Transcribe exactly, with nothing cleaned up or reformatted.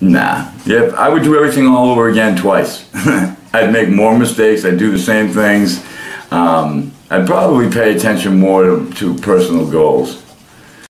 Nah. Yep. I would do everything all over again twice. I'd make more mistakes. I'd do the same things. Um, I'd probably pay attention more to, to personal goals.